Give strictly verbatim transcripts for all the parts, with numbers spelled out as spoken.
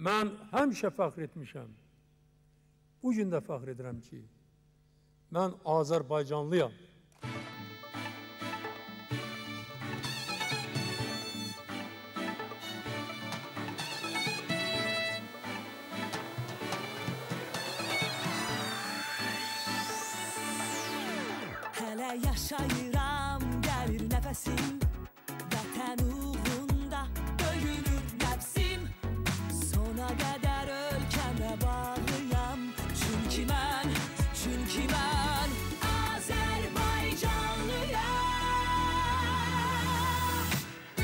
mən həmişə fəxr etmişəm. Bugün də fəxr edirəm ki, mən Azərbaycanlıyam. Hələ yaşayıram, gəlir nəfəsim, vətən uğrunda döyülür nəfsim. Sona qədər ölkəmə bağlıyam, çünki mən, çünki mən Azərbaycanlıyam.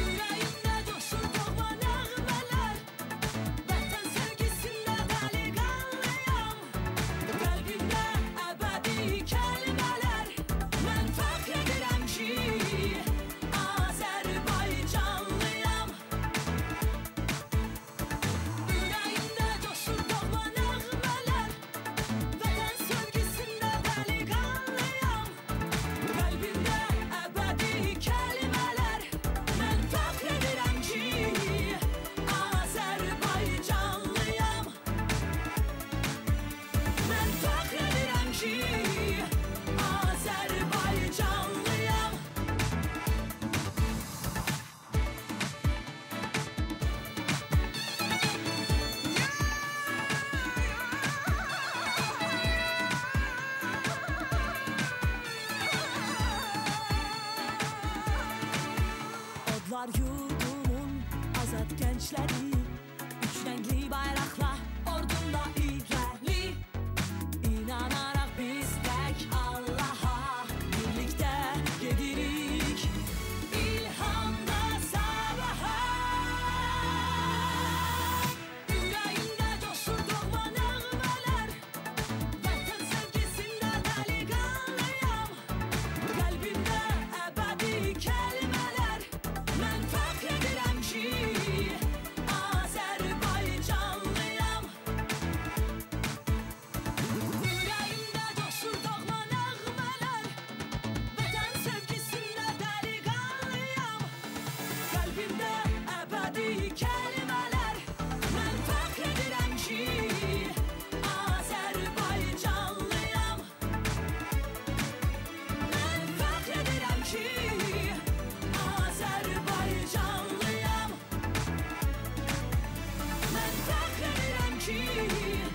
Ürəyimdə coşur doğma nəğmələr, vətən sevgisində dəli qanlıyam. Qəlbimdə əbədi kəlmələr, mən fəxr edirəm ki, Azərbaycanlıyam. Ürəyimdə coşur doğma nəğmələr, vətən sevgisində dəli qanlıyam. Qəlbimdə əbədi kəlmələr, mən fəxr edirəm ki, Azərbaycanlıyam. Mən fəxr edirəm ki, Azərbaycanlıyam. Odlar yurdumun azad gençleri, üç renkli bayraqla ordumda ilerli. İnanarak biz tek Allah'a birlikte gedirik, İlhamda sabaha. Yüreğimde coşur doğma nəğmələr, vətən sevgisində dəli qanlıyam. Qəlbimdə əbədi kəlmələr, mən fəxr edirəm ki, Azərbaycanlıyam. Yüreğimde coşur doğma nəğmələr, vətən sevgisində dəli qanlıyam. Qəlbimdə əbədi kəlmələr, mən fəxr edirəm ki, Azərbaycanlıyam. Mən fəxr edirəm ki, Azərbaycanlıyam. Mən fəxr edirəm ki, Azərbaycanlıyam. Mən fəxr edirəm ki, Azərbaycanlıyam.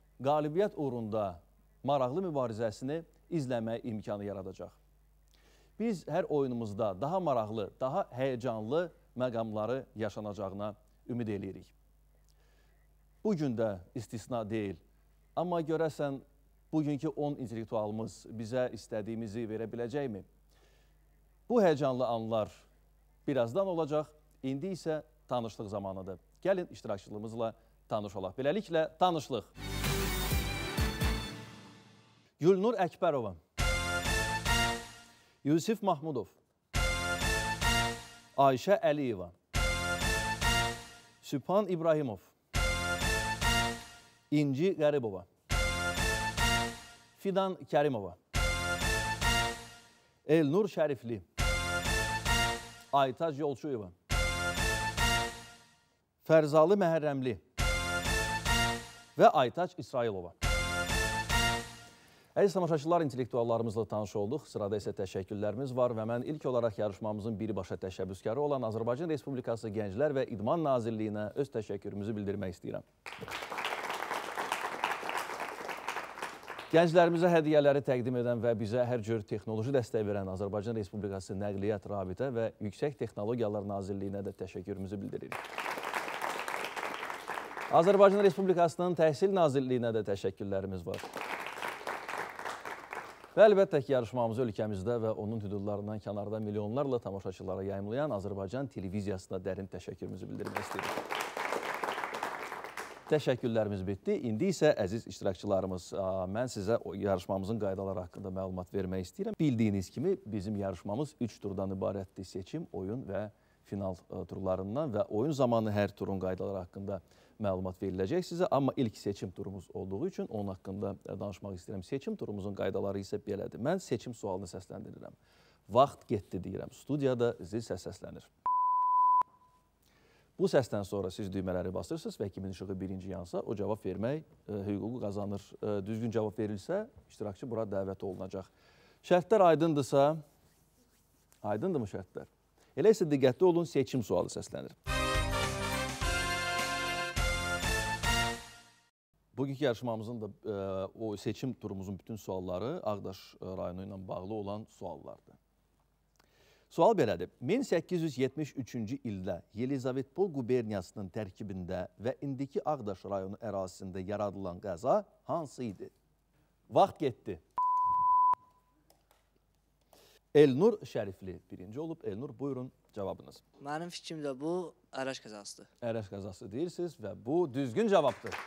qalibiyyət uğrunda maraqlı mübarizəsini izləmək imkanı yaradacaq. Biz hər oyunumuzda daha maraqlı, daha həyəcanlı məqamları yaşanacağına ümid eləyirik. Bugün də istisna deyil, amma görəsən bugünkü on intellektualımız bizə istədiyimizi verə biləcəkmi? Bu həyəcanlı anlar birazdan olacaq, indi isə tanışlıq zamanıdır. Gəlin iştirakçılığımızla tanış olaq. Beləliklə tanışlıq. Gülnur Əkbərova, Yusif Mahmudov, Ayşə Əliyeva, Sübhan İbrahimov, İnci Qəribova, Fidan Kerimova, Elnur Şərifli, Aytac Yolçuyvan, Fərzalı Məhərəmli və Aytac İsrailova. Əziz tamaşaçılar, intellektuallarımızla tanış olduq. Sırada isə təşəkkürlərimiz var və mən ilk olaraq yarışmamızın birbaşa təşəbbüskarı olan Azərbaycan Respublikası Gənclər və İdman Nazirliyinə öz təşəkkürümüzü bildirmək istəyirəm. Gənclərimizə hədiyyələri təqdim edən və bizə hər cür texnoloji dəstək verən Azərbaycan Respublikası Nəqliyyat, Rabitə və Yüksək Texnologiyalar Nazirliyinə də təşəkkürümüzü bildiririk. Azərbaycan Respublikasının Təhsil Nazirliyinə də təşəkkürlərimiz var. Və əlbəttə ki, yarışmamızı ölkəmizdə və onun hüdudlarından kənarda milyonlarla tamaşaçılara yayımlayan Azərbaycan televiziyasına dərin təşəkkürümüzü bildirmək istəyirik. Təşəkkürlərimiz bitdi. İndi isə əziz iştirakçılarımız, mən sizə yarışmamızın qaydaları haqqında məlumat vermək istəyirəm. Bildiyiniz kimi, bizim yarışmamız üç turdan ibarətdir: seçim, oyun və final turlarından. Və oyun zamanı hər turun qaydaları haqqında məlumat veriləcək sizə, amma ilk seçim turumuz olduğu üçün onun haqqında danışmaq istəyirəm. Seçim turumuzun qaydaları isə belədir. Mən seçim sualını səsləndirirəm. Vaxt getdi deyirəm. Studiyada zil səs səslənir. Bu səsdən sonra siz düymələri basırsınız və kimin işığı birinci yansa, o cavab vermək hüququ qazanır. Düzgün cavab verilsə, iştirakçı bura dəvət olunacaq. Şərtlər aydındırsa, aydındırmı şərtlər? Elə isə diqqətli olun, seçim sualı səslənir. Bugünkü yarışmamızın da o seçim turumuzun bütün sualları Ağdaş rayonu ilə bağlı olan suallardır. Sual belədir. min səkkiz yüz yetmiş üçüncü ildə Yelizavetpol quberniyasının tərkibində və indiki Ağdaş rayonu ərazisində yaradılan qəza hansı idi? Vaxt getdi. Elnur Şərifli birinci olub. Elnur, buyurun cavabınız. Mənim fikrimdə bu Ərəş qəzasıdır. Ərəş qəzası deyirsiniz və bu düzgün cavabdır.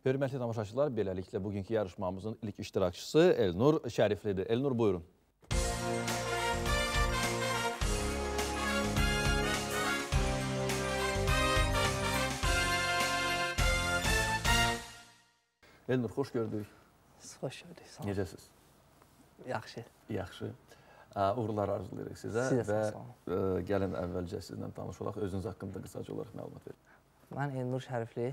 Hörmətli tamaşaçılar, beləliklə bugünkü yarışmamızın ilk iştirakçısı Elnur Şəriflidir. Elnur, buyurun. Elnur, xoş gördük. Xoş gördük, sağ olun. Necəsiz? Yaxşı. Yaxşı. Uğurlar arzulayırıq sizə və gəlin əvvəlcə sizinlə tanış olaq. Özünüz haqqında qısaca olaraq məlumat verin. Mən Elnur Şərifli,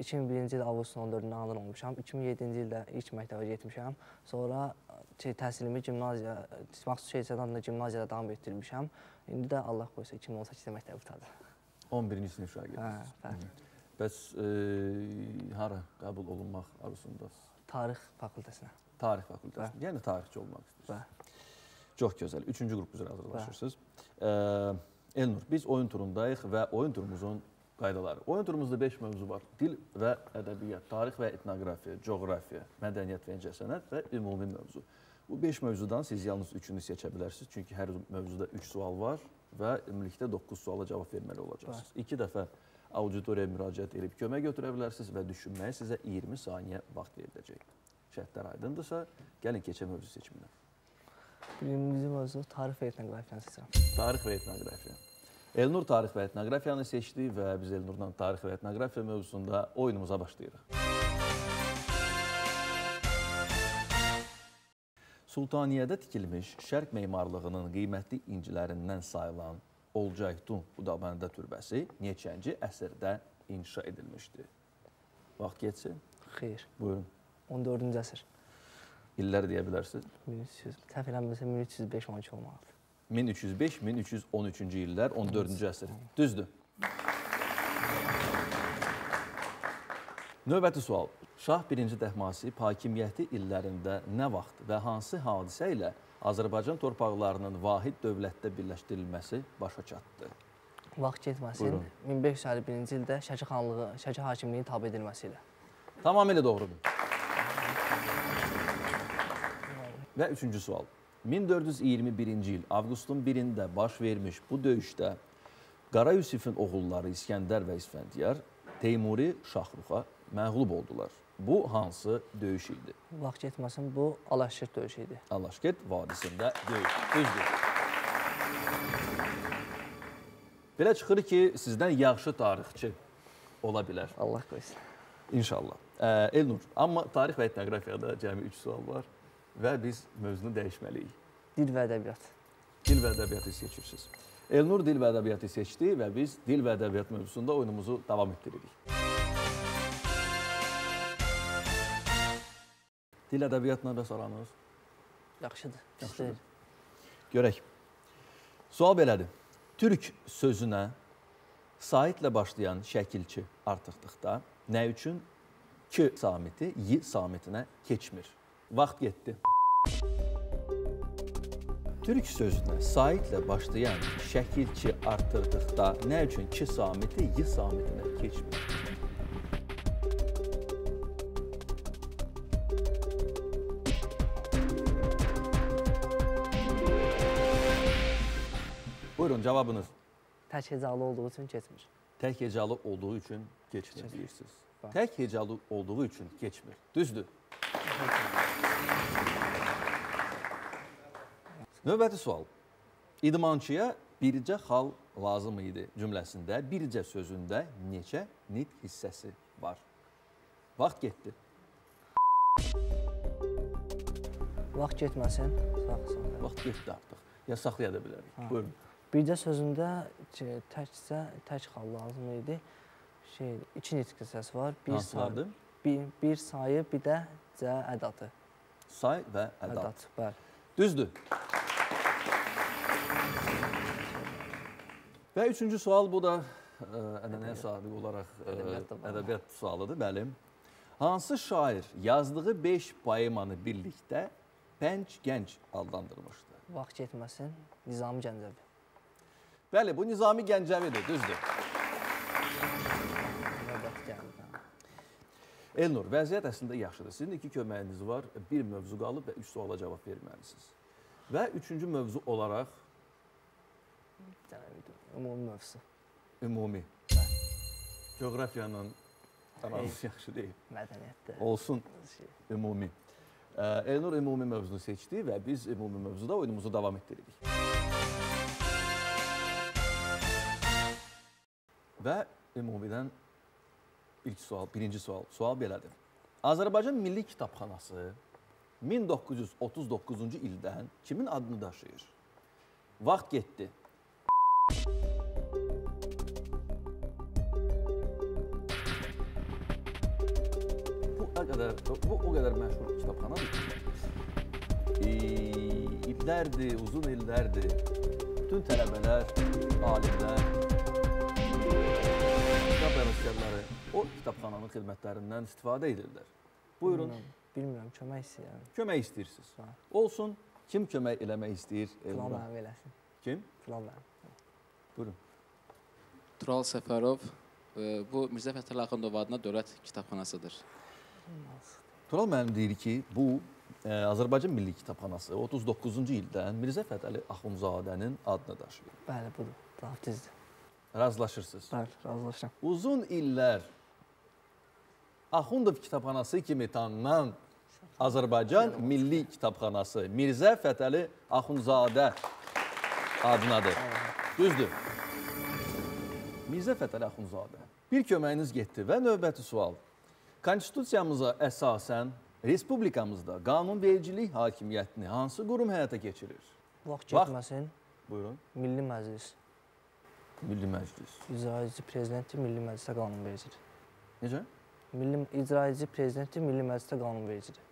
iki min birinci il avqustun on dördündə anadan olmuşam. iki min yeddinci ildə ilk məktəbə getmişəm. Sonra təhsilimi gimnaziya, məxsus şey liseyanında gimnaziyada davam etdirmişəm. İndi də Allah qoysa iki min on səkkizdə məktəbi bitirdim. on birinci sinif şagirdisiniz. Bəs hara qəbul olunmaq arzusundasınız? Tarix fakültəsinə. Tarix fakültəsinə. Yəni tarixçi olmaq istəyirsiniz. Çox gözəl. Üçüncü qrup üzrə hazırlaşırsınız. Elnur, biz oyun turundayıq və oyun turumuzun qaydaları. Oyun turumuzda beş mövzu var. Dil və ədəbiyyat, tarix və etnografiya, coğrafiya, mədəniyyət və incəsənət və ümumi mövzu. Bu beş mövzudan siz yalnız üçünü seçə bilərsiniz. Çünki hər mövzuda üç sual var və ümumilikdə doqquz suala cavab verməli olacaqsınız. İki dəfə auditoriyaya müraciət edib kömək götürə bilərsiniz və düşünməyə sizə iyirmi saniyə vaxt veriləcək. Şərtlər aydındırsa, gəlin keçək mövzu seçiminə. Birinci mövzu tarix və etnografiyanı seçirəm. Tarix və etnografiya. Elnur tarix və etnografiyanı seçdi və biz Elnurdan tarix və etnografiya mövzusunda oyunumuza başlayırıq. Sultaniyyədə tikilmiş şərq memarlığının qiymətli incilərindən sayılan Olcaytun Xudabəndə türbəsi neçənci əsrdə inşa edilmişdi? Vaxt geçsin. Xeyr. Buyurun. on dördüncü əsr. İllər deyə bilərsiniz? Səhv eləmirsə min üç yüz beş on iki olmalıdır. min üç yüz beş min üç yüz on üçüncü illər, on dördüncü əsr. Düzdür. Növbəti sual. Şah birinci Təhmasib hakimiyyəti illərində nə vaxt və hansı hadisə ilə Azərbaycan torpaqlarının vahid dövlətdə birləşdirilməsi başa çatdı? Vaxt getməsin, min beş yüz əlli birinci ildə Şəki xanlığı, Şəki hakimliyinin tabe edilməsi ilə. Tamamilə doğrudur. Və üçüncü sual. min dörd yüz iyirmi birinci il avqustun birində baş vermiş bu döyüşdə Qara Yusifin oğulları İskəndər və İsfəndiyar Teymuri Şahruxa məğlub oldular. Bu hansı döyüş idi? Vaxt getməsin, bu Alaşkət döyüşü idi. Alaşkət vadisində döyüş. Düzdür. Belə çıxır ki, sizdən yaxşı tarixçi ola bilər. Allah qoysun. İnşallah. Elnur, amma tarix və etnoqrafiyada cəmi üç sual var. Və biz mövzunu dəyişməliyik. Dil və ədəbiyyat. Dil və ədəbiyyatı seçirsiniz. Elnur dil və ədəbiyyatı seçdi və biz dil və ədəbiyyat mövzusunda oyunumuzu davam etdiririk. Dil ədəbiyyatla bəs aranız? Yaxşıdır. Yaxşıdır. Görək. Sual belədir. Türk sözünə saitlə başlayan şəkilçi artıqdıqda nə üçün ki samiti y samitinə keçmir? Vaxt getdi. Türk sözünə saitlə başlayan şəkil ki artırdıqda nə üçün ki samiti y samitinə keçmir? Buyurun, cavabınız. Tək hecalı olduğu üçün keçmir. Tək hecalı olduğu üçün keçmir deyirsiniz. Tək hecalı olduğu üçün keçmir. Düzdür. Növbəti sual. İdmançıya bircə xal lazım idi cümləsində, bircə sözündə neçə nit hissəsi var? Vaxt getdi. Vaxt getməsin. Vaxt getdi artıq. Ya saxlaya da bilərik. Buyurun. Bircə sözündə təkcə tək xal lazım idi. İki nit hissəsi var. Bir sayı, bir də cə ədatı. Say və ədat. Düzdür. Və üçüncü sual, bu da ənənəyə sabiq olaraq ədəbiyyat sualıdır, bəli. Hansı şair yazdığı beş poemanı birlikdə Pənc Gənc adlandırmışdı? Vaxt getməsin, Nizami Gəncəvi. Bəli, bu Nizami Gəncəvidir, düzdür. Elnur, vəziyyət əslində yaxşıdır. Sizin iki köməyiniz var, bir mövzu qalıb və üç suala cavab verməlisiniz. Və üçüncü mövzu olaraq ümumi mövzu. Ümumi. Coğrafiyanın aranız yaxşı deyil. Mədəniyyətdə. Olsun ümumi. Elnur ümumi mövzunu seçdi və biz ümumi mövzuda oyunumuzu davam etdiririk. Və ümumidən ilk sual, birinci sual. Sual belədir. Azərbaycan Milli Kitabxanası min doqquz yüz otuz doqquzuncu ildən kimin adını daşıyır? Vaxt getdi. Bu o qədər məşhur kitabxanadır. İllərdir, uzun illərdir. Bütün tələbələr, alimlər, kitab əməkdarları o kitabxananın xidmətlərindən istifadə edirlər. Buyurun. Bilmirəm, kömək istəyirəm. Kömək istəyirsiniz. Olsun, kim kömək eləmək istəyir? Filan mənim eləsin. Kim? Filan mənim. Buyurun. Tural Səfərov, bu Mirzə Fətəli Axundov adına Dövlət Kitabxanasıdır. Tural müəllim deyir ki, bu Azərbaycan Milli Kitabxanası otuz doqquzuncu ildən Mirzə Fətəli Axunzadənin adını daşıyır. Bəli, budur. Hafizdir. Razılaşırsınız. Bəli, razılaşıram. Uzun illər Axundov Kitabxanası kimi tanınan Azərbaycan Milli Kitabxanası Mirzə Fətəli Axunzadə adınadır. Düzdür. Mirzə Fətəli Axunzadə. Bir köməyiniz getdi və növbəti sual. Konstitusiyamıza əsasən Respublikamızda qanunvericilik hakimiyyətini hansı qurum həyata geçirir? Vaxt getməsin. Buyurun. Milli Məclis. Milli Məclis. İcraedici Prezidenti Milli Məclisə qanunvericidir. Necə? İcraedici Prezidenti Milli Məclisə qanunvericidir.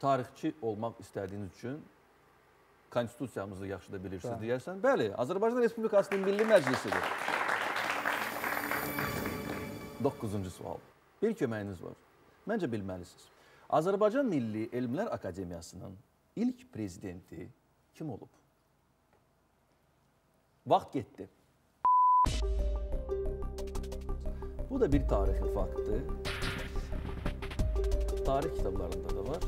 Tarixçi olmaq istədiyiniz üçün konstitusiyamızı yaxşı da bilirsiniz deyərsən. Bəli, Azərbaycan Respublikasının Milli Məclisidir. Doqquzuncu sual. Bir köməyiniz var. Məncə bilməlisiniz. Azərbaycan Milli Elmlər Akademiyasının ilk prezidenti kim olub? Vaxt getdi. Bu da bir tarixi faktdır. Tarix kitablarında da var.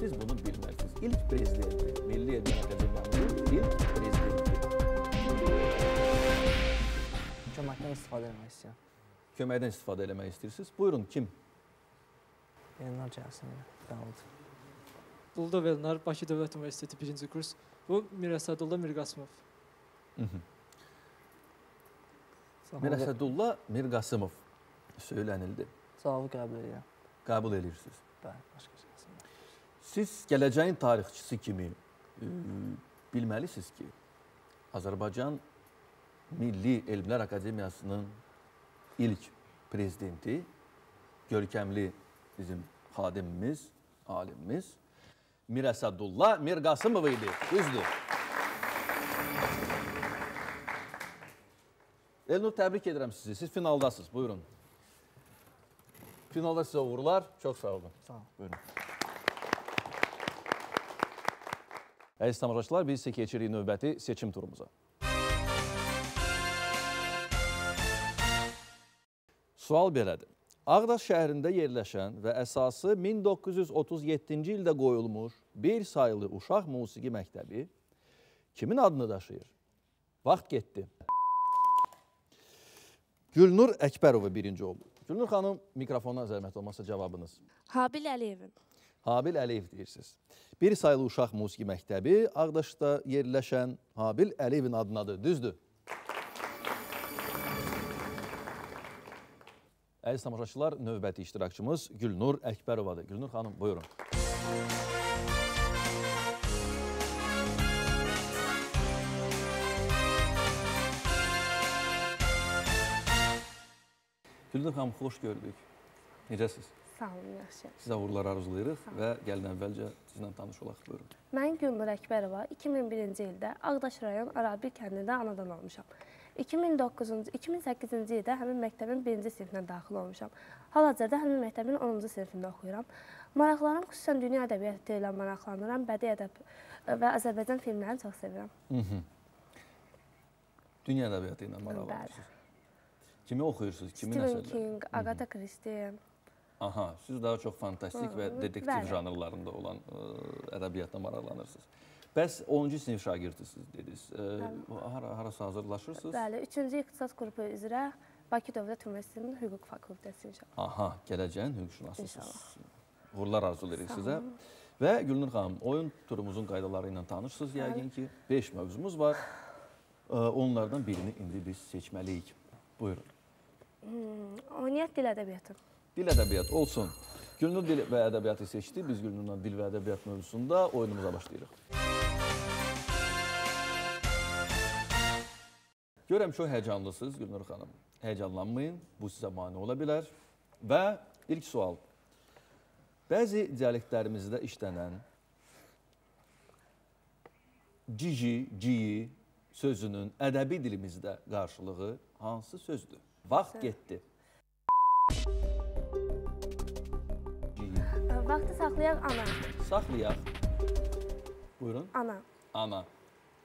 Siz bunu bilməlisiniz. İlk prezidenti, Milli Elmlər Akademiyasının ilk prezidenti. Köməkdən istifadə eləmək istəyirəm. Köməkdən istifadə eləmək istəyirsiniz. Buyurun, kim? Elnur Şərifli. Duldov Elnur, Bakı Dövlət Universiteti birinci kurs. Bu, Mirəsədulla Mirqasımov. Mirəsədulla Mirqasımov söylənildi. Cavabı qəbul edirəm. Qəbul edirsiniz. Bəli, başqa şəxsəm. Siz gələcəyin tarixçisi kimi bilməlisiniz ki, Azərbaycan Milli Elmlər Akademiyasının ilk prezidenti, görkəmli bizim xadimimiz, alimimiz Mirəsədullah Mirqasımov idi. Düzdür. Elnur, təbrik edirəm sizi. Siz finaldasınız. Buyurun. Finalda sizə uğurlar. Çox sağ olun. Sağ olun. Buyurun. Əziz tamaşaçılar, biz keçirik növbəti seçim turumuza. Sual belədir. Ağdaş şəhərində yerləşən və əsası min doqquz yüz otuz yeddinci ildə qoyulmuş bir saylı Uşaq Musiqi Məktəbi kimin adını daşıyır? Vaxt getdi. Gülnur Əkbərova birinci oldu. Gülnur xanım, mikrofona zəhmət olmasa cavabınız. Habil Əliyevin. Habil Əliyev deyirsiniz. Bir saylı Uşaq Musiqi Məktəbi Ağdaşda yerləşən Habil Əliyevin adınadır. Düzdür. Əziz tamaşaçılar, növbəti iştirakçımız Gülnur Əkbərovadır. Gülnur xanım, buyurun. Gülnur xanım, xoş gördük. Necəsiniz? Sağ olun, yaxşı. Sizə uğurlar arzulayırıq və gəlin əvvəlcə sizinlə tanış olaq. Buyurun. Mən Gülnur Əkbərova, iki min birinci ildə Ağdaş rayon Arabi kəndində anadan olmuşam. iki min doqquzuncu iki min səkkizinci ildə həmin məktəbin birinci sinfinə daxil olmuşam. Hal-hazırda həmin məktəbin onuncu sinfində oxuyuram. Maraqlarım xüsusən dünya ədəbiyyatı ilə maraqlanıram, bədii ədəb və Azərbaycan filmlərini çox sevirəm. Dünya ədəbiyyatı ilə maraqlanırsınız. Kimi oxuyursunuz? Stephen King, Agatha Christie. Aha, siz daha çox fantastik və detektiv janrlarında olan ədəbiyyatla maraqlanırsınız. Bəs onuncu sinif şagirdisiniz dediniz. Harası hazırlaşırsınız? Bəli, üçüncü İqtisad Qrupu üzrə Bakı Dövlət Universitetinin Hüquq Fakültəsi inşallah. Aha, gələcəyin hüquqşünasısınız. Uğurlar arzulayırıq sizə. Və Gülnur xanım, oyun turumuzun qaydaları ilə tanışsınız yəqin ki. Beş mövzumuz var. Onlardan birini indi biz seçməliyik. Buyurun. Oyuniyyət dil ədəbiyyatı. Dil ədəbiyyatı olsun. Gülnur dil və ədəbiyyatı seçdi. Biz Gülnurla dil və ədəbiyyat mövzusunda oyunumuza başlayırıq. Görəm ki, o həyecanlısınız Gülnur xanım. Həyecanlanmayın, bu sizə mane ola bilər. Və ilk sual. Bəzi dialektlərimizdə işlənən cici, ciyi sözünün ədəbi dilimizdə qarşılığı hansı sözdür? Vaxt getdi. Vaxtı saxlayaq, ana. Saxlayaq. Buyurun. Ana. Ana.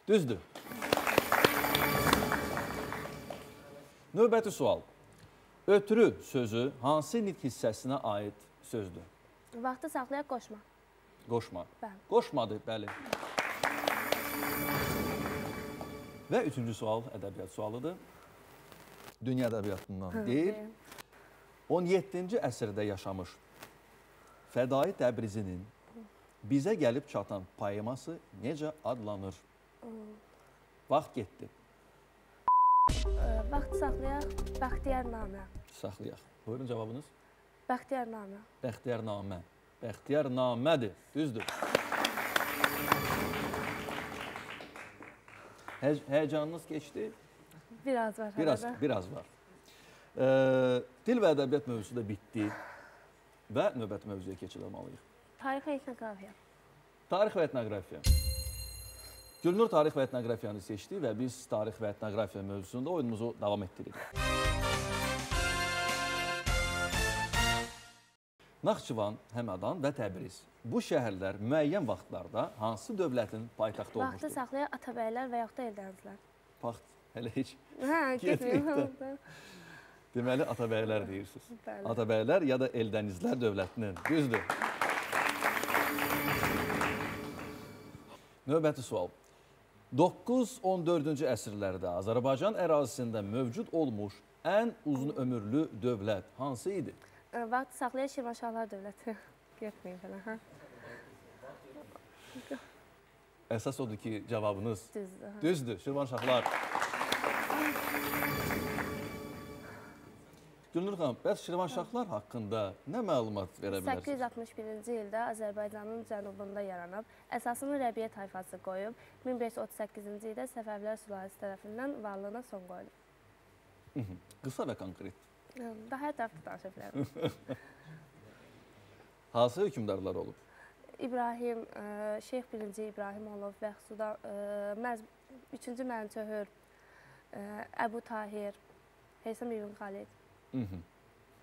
Düzdür. Növbəti sual. Ötürü sözü hansı nitq hissəsinə aid sözdür? Vaxtı saxlayaq, qoşma. Qoşma. Bəli. Qoşmadı, bəli. Və üçüncü sual ədəbiyyat sualıdır. Dünya ədəbiyyatından deyil. on yeddinci əsrdə yaşamış Fədai Təbrizinin bizə gəlib çatan poeması necə adlanır? Vaxt getdi. Vaxt saxlayaq, Bəxtiyyər nəmə. Saxlayaq. Buyurun cavabınız. Bəxtiyyər nəmə. Bəxtiyyər nəmə. Bəxtiyyər nəmədir. Düzdür. Həyecanınız keçdi? Biraz var. Biraz var. Dil və ədəbiyyat mövzusu da bitdi. Və növbəti mövzuya keçirilməliyik. Tarix və etnografiya. Tarix və etnografiya. Gülnur tarix və etnografiyanı seçdi və biz tarix və etnografiya mövzusunda oyunumuzu davam etdiririk. Naxçıvan, Həmədan və Təbriz. Bu şəhərlər müəyyən vaxtlarda hansı dövlətin paytaxtı olmuşdur? Vaxtı saxlayaq Atabəylər və yaxud da Eldənizlər. Vaxt, hələ heç. Hə, getməyəm. Deməli, Atabəylər deyirsiniz. Atabəylər ya da Eldənizlər dövlətinin. Düzdür. Növbəti sual. doqquz on dördüncü əsrlərdə Azərbaycan ərazisində mövcud olmuş ən uzun ömürlü dövlət hansı idi? Vaxt saxlayan Şirvan Şahlar dövləti. Getməyin fələn. Əsas odur ki, cavabınız düzdür. Şirvan Şahlar. Gülnur xanım, bəs Şirvan Şahlar haqqında nə məlumat verə bilərsiniz? səkkiz yüz altmış birinci ildə Azərbaycanın cənubunda yaranıb, əsasını Rəbiyə tayfası qoyub, min beş yüz otuz səkkizinci ildə Səfəvlər sülaləsi tərəfindən varlığına son qoyulub. Qısa və konkret. Daha hər tərəfdə danışa bilərim. Hansı hökmdarlar olub? İbrahim, Şeyx I. İbrahim olub, Vəxsuda, üçüncü Mənçöhür, Əbu Tahir, Heysəm İbn Xalid.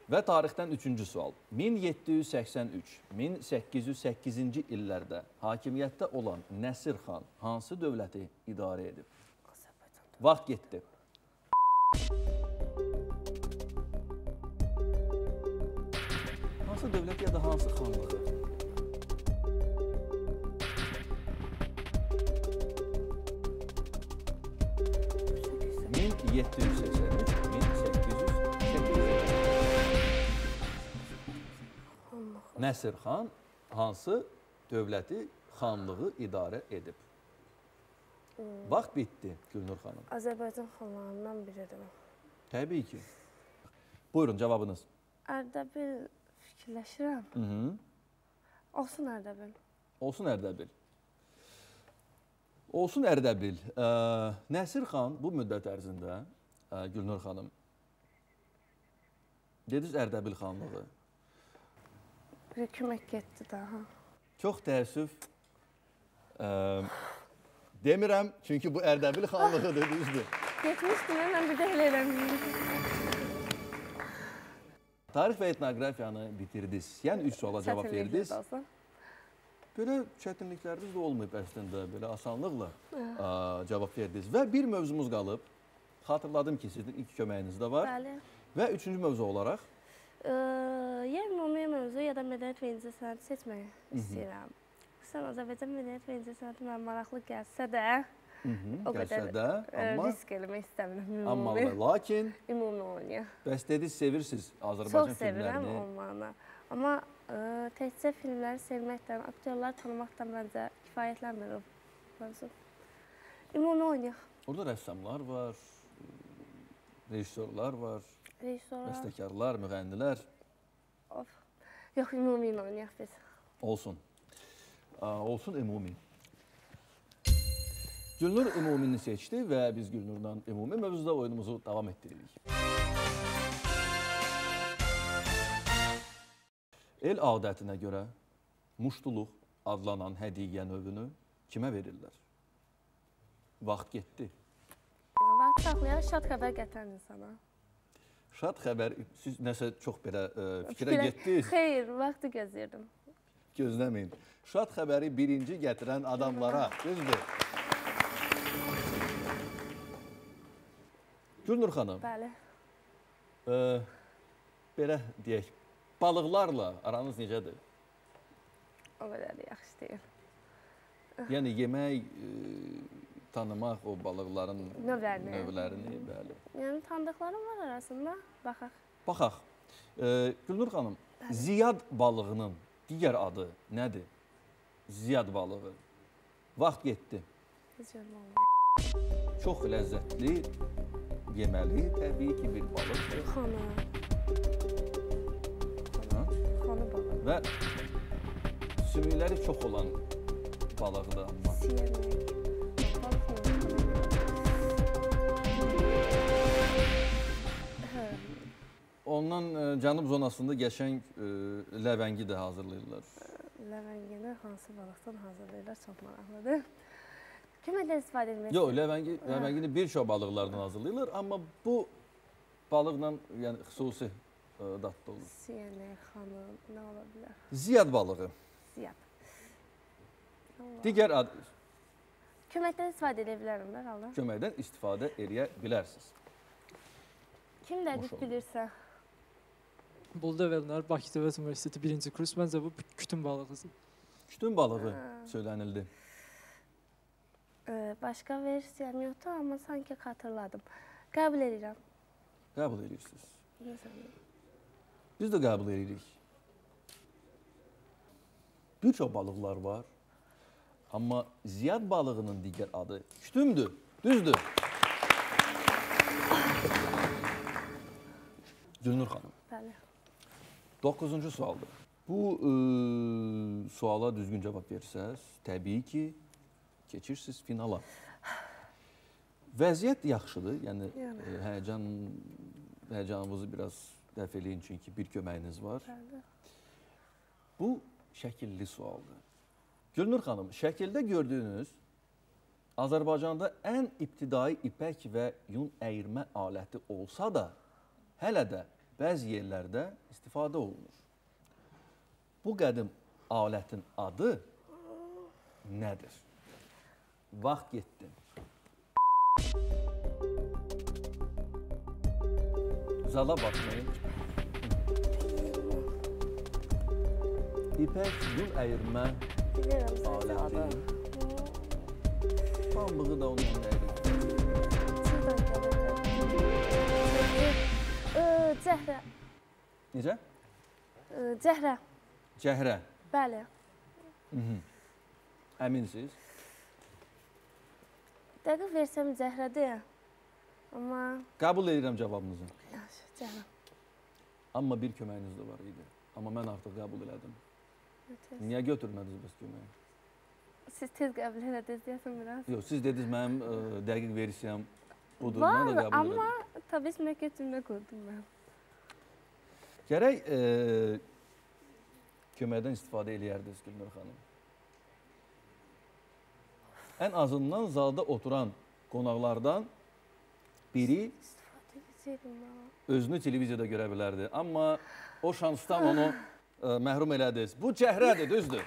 Və tarixdən üçüncü sual. min yeddi yüz səksən üç min səkkiz yüz səkkizinci illərdə hakimiyyətdə olan Nəsir xan hansı dövləti idarə edib? Vaxt getdi. Hansı dövlət ya da hansı xanlığı? min yeddi yüz səksən üç min səkkiz yüz səksən üç Nəsir xan hansı dövləti, xanlığı idarə edib? Hmm. Vaxt bitdi Gülnur xanım. Azərbaycan xanlarından biridir. Təbii ki. Buyurun cavabınız. Ərdəbil fikirləşirəm. Hı -hı. Olsun Ərdəbil. Olsun Ərdəbil. Olsun Ərdəbil. Ee, Nəsir xan bu müddət ərzində e, Gülnur xanım dediniz Ərdəbil xanlığı. Hükümet getdi daha. Çox təəssüf. E, demirəm, çünki bu Ərdəbil xanlığıdır, düzdür. Getmişdi, mən bir də elə eləmişdim. Tarix və etnografiyanı bitirdiniz. Yəni, üç suala cavab verdiniz. Belə çətinlikləriniz də olmayıb əslində, belə asanlıqla a, cavab verdiniz. Və bir mövzumuz qalıb. Xatırladım ki, sizin iki köməyiniz də var. Bəli. Və üçüncü mövzu olaraq, Ee, ya ümumi mövzu ya da mədəniyyət və incə sənəti seçmək istəyirəm. Xüsusən Azərbaycan mədəniyyət və incə sənəti mənə maraqlı gəlsə də, Hı -hı, o qədər də, amma, risk eləmək istəmirəm. Amma lakin, ümumi olunca. Bəs dediniz, sevirsiniz Azərbaycan Çox filmlərini. Çox sevirəm olmanı. Amma e, təkcə filmləri sevməkdən, aktyorları tanımaqdan məncə kifayətlənmir o mövzu. Ümumi olunca. Orada rəssamlar var, rejissorlar var. Bəstəkarlar, müğənnilər. Of. Yox, ümumi oynayaq biz. Olsun. Olsun ümumi. Gülnur ümumini seçdi və biz Gülnurdan ümumi mövzuda oyunumuzu davam etdiririk. El adətinə görə muştuluq adlanan hədiyyə növünü kimə verirlər? Vaxt getdi. Vaxt saxlayan şad xəbər gətirən insana. Şad xəbər, siz nəsə çox belə e, fikirə getdiniz? Xeyr, vaxtı gözləyirdim. Gözləməyin. Şad xəbəri birinci gətirən adamlara, düzdür. Gülnur xanım. Bəli. E, belə deyək, balıqlarla aranız necədir? O qədər yaxşı deyil. Yəni yemək... E, Tanımaq o balıqların növlərini. növlərini bəli. Yəni, tanıdıqlarım var arasında. Baxaq. Baxaq. E, Gülnur xanım, bəli. Ziyad balığının digər adı nədir? Ziyad balığı. Vaxt getdi. Çox ləzzətli, yeməli, təbii ki, bir balıqdır. Xana. Xana. Xana balığı. Və sümükləri çox olan balığıdır amma. Siyəmək. Ondan canım zonasında geçen ləvəngi de hazırlayırlar. Ləvəngini hansı balıqdan hazırlayırlar? Çox maraqlıdır. Kimə də istifadə edilmesi? Yox, ləvəngi, ləvəngini bir çox balıqlardan hazırlayırlar. Amma bu balıqla yəni, xüsusi dadlı olur. Siyənə, xanı, nə ola bilər? Ziyad balığı. Ziyad. Digər ad... Köməkdən istifadə edə bilərim, bərabər. Köməkdən istifadə edə bilərsiniz. Kim dəqiq bilirsə? Bulda evvəllər, Bakı Dövlət Universiteti birinci kurs. Məncə bu kütün balığıdır. Kütün balığı söylənildi. Başqa versiyam yoxdur, amma sanki xatırladım. Qəbul edirəm. Qəbul edirsiniz. Biz də qəbul edirik. Bir çox balıqlar var. Amma ziyad balığının digər adı kütümdür, düzdür. Gülnur xanım. Bəli. Doqquzuncu sualdır. Bu e, suala düzgün cavab versəz, təbii ki, keçirsiniz finala. Vəziyyət yaxşıdır, yəni, yəni. E, həyəcan, həyəcanınızı biraz dəf eləyin, çünki bir köməyiniz var. Bəli. Bu şəkilli sualdır. Gülnur xanım, şəkildə gördüyünüz Azərbaycanda ən ibtidai ipək və yun əyirmə aləti olsa da, hələ də bəzi yerlərdə istifadə olunur. Bu qədim alətin adı nədir? Vaxt getdi. Zala baxmayın. İpək yun əyirmə aləti. Pambığı da onun əyirmə. Cəhrə. Necə? Cəhrə. Cəhrə. Bəli. Əminsiniz? Dəqiq versəm cəhrədir. Amma... Qəbul edirəm cavabınızı. Yaxşı, cəhrə. Amma bir köməyiniz də var idi. Amma mən artıq qəbul elədim. Niyə götürmədiniz bəs köməyi? Siz tez qəbul elədiniz, deyəsən biraz. Yox, siz dediniz, mənim dəqiq versiyam budur, mən də qəbul elədim. Amma tabi ki, məhkə cümlə qoydum mən. Gərək köməkdən istifadə eləyərdiniz, Gülnur xanım. Ən azından zalda oturan qonaqlardan biri özünü televiziyada görə bilərdi. Amma o şansdan onu məhrum elədiniz. Bu cəhrədir, düzdür.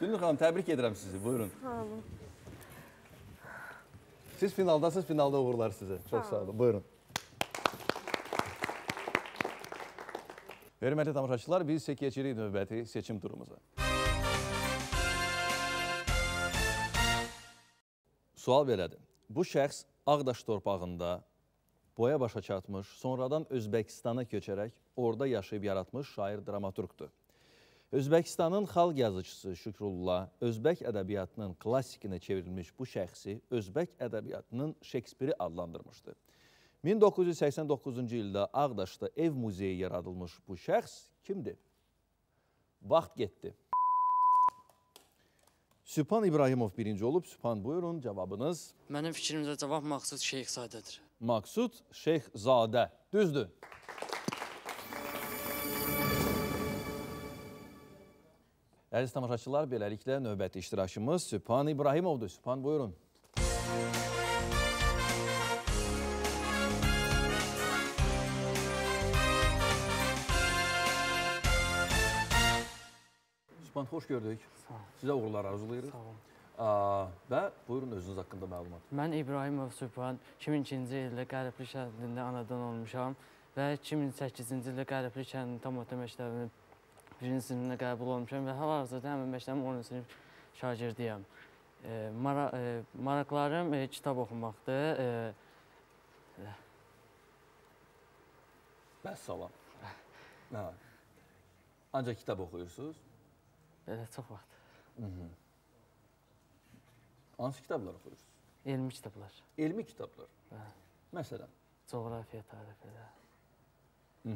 Gülnur xanım, təbrik edirəm sizi. Buyurun. Sağ olun. Siz finaldasınız, finalda uğurlar sizə. Çox sağ olun. Buyurun. Hörmətli tamaşaçılar, biz keçirik növbəti seçim turumuza. Sual belədir. Bu şəxs Ağdaş torpağında boya başa çatmış, sonradan Özbəkistana köçərək orada yaşayıb yaratmış şair dramaturqdur. Özbəkistanın xalq yazıçısı Şükrullah, özbək ədəbiyyatının klassikinə çevrilmiş bu şəxsi özbək ədəbiyyatının Şekspiri adlandırmışdı. min doqquz yüz səksən doqquzuncu ildə Ağdaşda ev muzeyi yaradılmış bu şəxs kimdir? Vaxt getdi. Sübhan İbrahimov birinci olub. Sübhan, buyurun, cavabınız? Mənim fikrimcə cavab Maqsud Şeyxzadədir. Maqsud Şeyxzadə. Düzdür. Əziz tamaşaçılar, beləliklə növbəti iştirakçımız Sübhan İbrahimovdur. Sübhan, buyurun. Sübhan, xoş gördük. Sizə uğurlar arzulayırıq. Və buyurun, özünüz haqqında məlumat. Mən İbrahimov Sübhan, iki min ikinci ildə Qərəbli şəhərində anadan olmuşam və iki min səkkizinci ildə Qərəbli şəhərinin tam orta məktəbinin birinci sinifində qəbul olmuşam və hal-hazırda həmin məktəbin onuncu sinif şagirdiyəm. Maraqlarım kitab oxumaqdır. Bəs salam. Ancaq kitab oxuyursunuz? Bəli, çox vaxt. Hansı kitablar oxuyursunuz? Elmi kitablar. Elmi kitablar? Məsələn? Coğrafiya, tarixdə.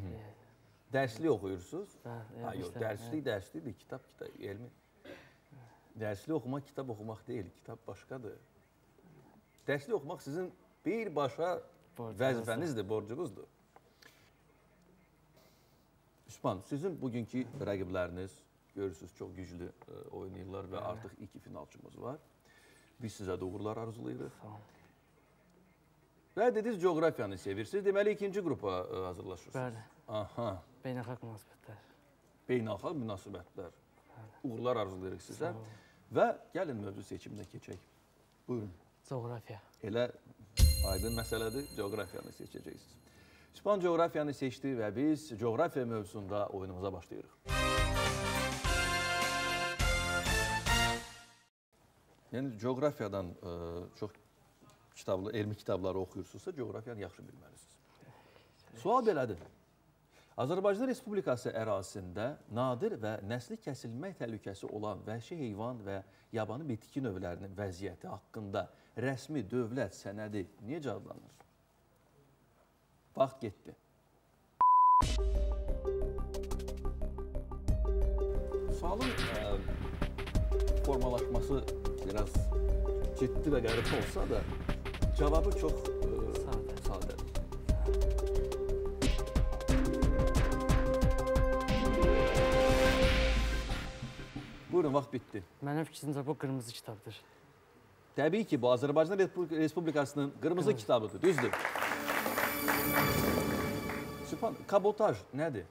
Dərsli oxuyursunuz? Yox, dərsli, dərslidir, kitab, elmi. Dərsli oxumaq, kitab oxumaq deyil, kitab başqadır. Dərsli oxumaq sizin birbaşa vəzifənizdir, borcunuzdur. Sübhan, sizin bugünkü rəqibləriniz, görürsünüz, çox güclü oynayırlar və artıq iki finalçımız var. Biz sizə uğurlar arzulayırıq. Və dediniz, coğrafiyanı sevirsiniz. Deməli, ikinci qrupa hazırlaşırsınız. Bəli. Beynəlxalq münasibətlər. Beynəlxalq münasibətlər. Uğurlar arzulayırıq sizə. Və gəlin mövzu seçiminə keçək. Buyurun. Coğrafiya. Elə aydın məsələdir, coğrafiyanı seçəcəksiniz. Sübhan coğrafiyanı seçdi və biz coğrafiya mövzusunda oyunumuza başlayırıq. Yəni, coğrafiyadan çox elmi kitabları oxuyursunuzsa, coğrafiyanı yaxşı bilməlisiniz. Sual belədir. Azərbaycan Respublikası ərazisində nadir və nəsli kəsilmək təhlükəsi olan vəhşi heyvan və yabanı bitki növlərinin vəziyyəti haqqında rəsmi dövlət sənədi necə adlanır? Vaxt getdi. Sualın formalaşması biraz ciddi və qəribə olsa da cavabı çox sadədir. Buyurun, vaxt bitdi. Mənim fikrimcə bu qırmızı kitabdır. Tabii ki bu Azerbaycan Respublikası'nın kırmızı evet. kitabıdır, düzdür. Sübhan, kabotaj nedir?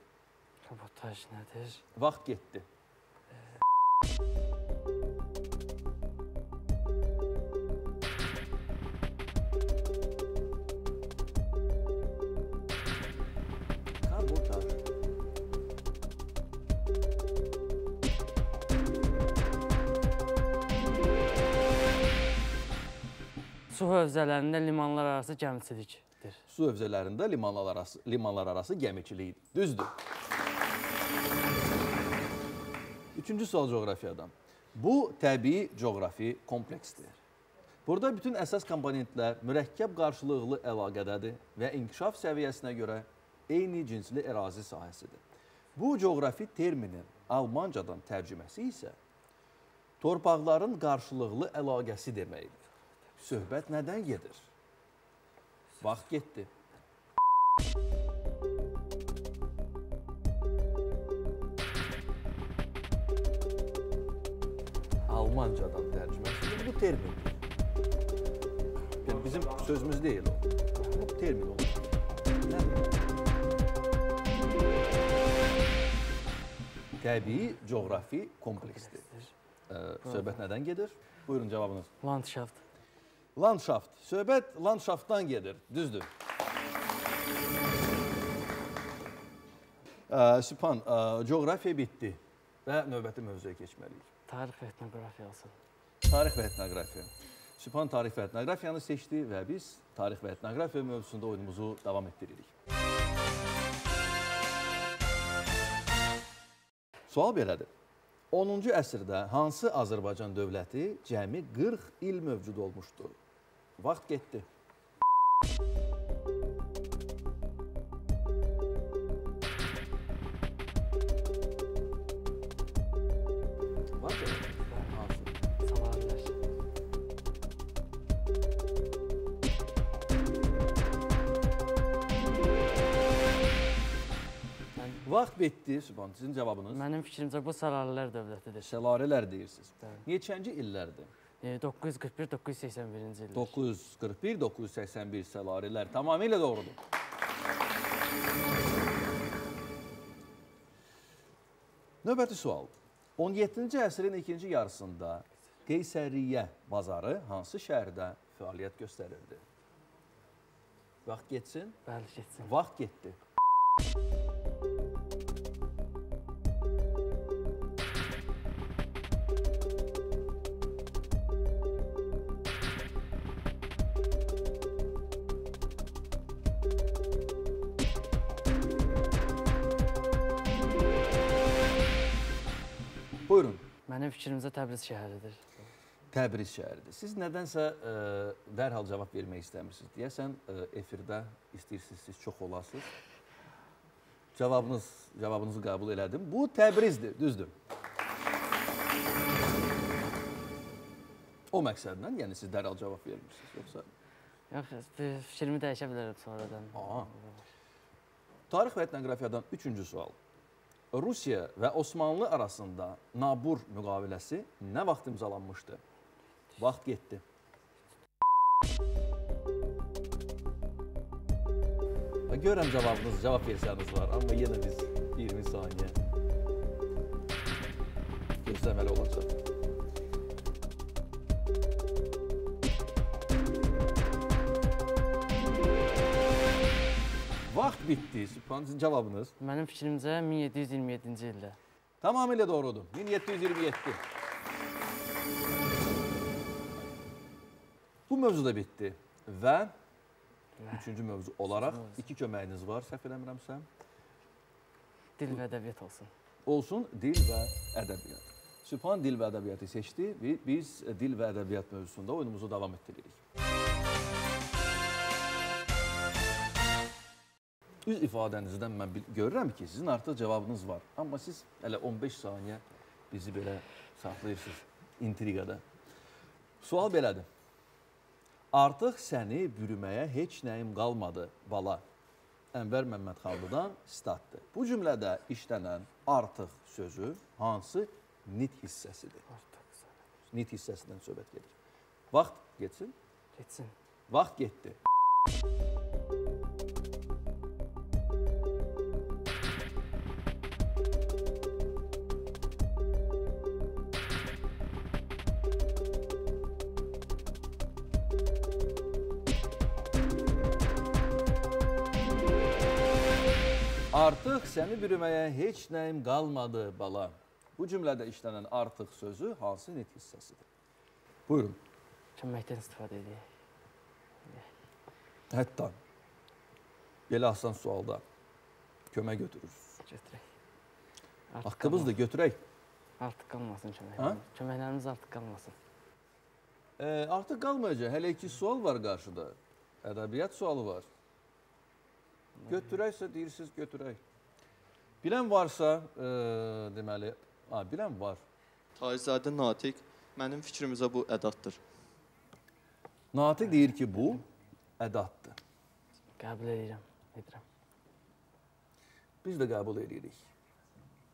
Kabotaj nedir? Vaxt getdi. Su hövzələrində limanlar arası gəmiçilikdir. Su hövzələrində limanlar arası, limanlar arası gəmiçilikdir. Düzdür. Üçüncü sual coğrafiyadan. Bu, təbii coğrafi kompleksdir. Burada bütün əsas komponentlər mürəkkəb qarşılıqlı əlaqədədir və inkişaf səviyyəsinə görə eyni cinsli ərazi sahəsidir. Bu coğrafi terminin Almancadan tərcüməsi isə torpaqların qarşılıqlı əlaqəsi deməkdir. Söhbət nədən gedir? Vaxt getdi. Almancadan tərcüməsi bu termin. Yani bizim sözümüz deyil o. Bu termin olur. Təbii coğrafi kompleksdir. Ee, söhbət nədən gedir? Buyurun cevabınız. Landşaft. Landşaft. Söhbət landşaftdan gedir. Düzdür. Ee, Sübhan, e, coğrafiya bitdi və növbəti mövzuya keçməliyik. Tarix və etnografiya olsun. Tarix və etnografiya. Sübhan tarix və etnografiyanı seçdi və biz tarix və etnografiya mövzusunda oyunumuzu davam etdiririk. Sual belədir. onuncu əsrdə hansı Azərbaycan dövləti cəmi qırx il mövcud olmuşdur? Vaxt getdi. Vaxt bitdi, Sübhan, sizin cevabınız? Mənim fikrimcə bu Səlarilər dövlətidir. Səlarilər deyirsiniz. Neçənci illərdir? doqquz yüz qırx bir doqquz yüz səksən birinci illər. doqquz yüz qırx bir doqquz yüz səksən bir Səlarilər. Tamamilə doğrudur. Növbəti sual. on yeddinci əsrin ikinci yarısında Qeysəriyyə bazarı hansı şəhərdə fəaliyyət göstərirdi? Vaxt geçsin. Bəli, geçsin. Vaxt getdi. Mənim fikrimcə Təbriz şəhəridir. Təbriz şəhəridir. Siz nədənsə e, dərhal cavab vermək istəmirsiniz. Deyəsən, e, efirdə istəyirsiniz, siz çox olasınız. Cavabınız, cavabınızı qəbul elədim. Bu Təbrizdir, düzdür. O məqsədlə, yəni siz dərhal cavab vermirsiniz, yoxsa? Yox, fikrimi dəyişə bilərəm sonradan. Aha. Tarix və etnografiyadan üçüncü sual. Rusiya və Osmanlı arasında Nabur müqaviləsi nə vaxt imzalanmışdı? Vaxt getdi. Görəm cavabınız, cavab versəniz var, amma yenə biz iyirmi saniyə gözləməli olacaq. Vaxt bitdi. Sübhan, sizin cavabınız? Mənim fikrimcə min yeddi yüz iyirmi yeddinci ildə. Tamamilə doğrudur. min yeddi yüz iyirmi yeddi. Bu mövzu da bitdi. Və üçüncü mövzu olarak iki köməyiniz var, səhv eləmirəmsə. Dil və ədəbiyyat olsun. Olsun, dil və ədəbiyyat. Sübhan dil və ədəbiyyatı seçdi. Biz dil və ədəbiyyat mövzusunda oyunumuzu davam etdiririk. Üz ifadənizdən mən görürəm ki, sizin artıq cavabınız var. Amma siz hələ on beş saniyə bizi belə saxlayırsınız intriqada. Sual belədir. Artıq səni bürüməyə heç nəyim qalmadı, bala. Ənvər Məmmədxanlıdan statdır. Bu cümlədə işlənən artıq sözü hansı nit hissəsidir? Nit hissəsindən söhbət gedir. Vaxt geçsin. Geçsin. Vaxt getdi. Artıq səni bürüməyə heç nəyim qalmadı, bala. Bu cümlədə işlənən artıq sözü hansı nitq hissəsidir? Buyurun. Köməkdən istifadə edək. Hətta belə asan sualda kömək götürürüz. Götürək. Haqqımızdır, götürək. Artıq qalmasın köməklərimiz. Köməklərimiz artıq qalmasın. E, artıq qalmayacaq. Hələ iki sual var qarşıda. Ədəbiyyat sualı var. Götürəksə deyirsiniz, götürək. Bilən varsa, e, deməli, ha, bilən var. Tayzadə Natiq, mənim fikrimizə bu ədatdır. Natiq deyir ki, bu ədatdır. Qəbul edirəm, edirəm. Biz də qəbul edirik.